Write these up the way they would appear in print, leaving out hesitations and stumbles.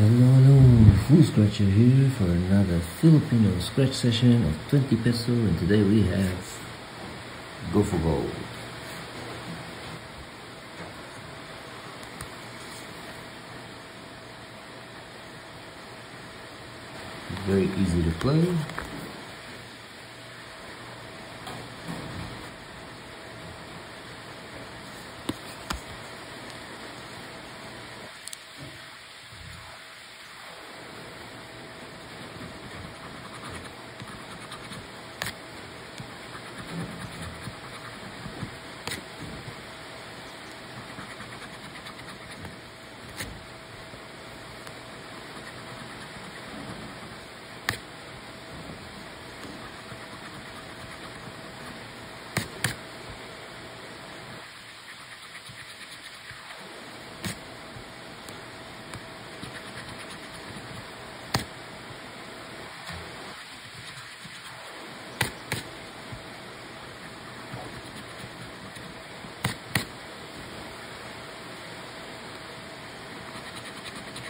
Hello, Food Scratcher here for another Filipino scratch session of 20 peso, and today we have Go for Gold. Very easy to play.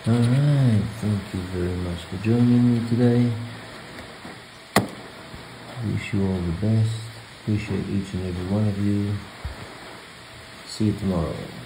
Alright, thank you very much for joining me today. Wish you all the best. Appreciate each and every one of you. See you tomorrow.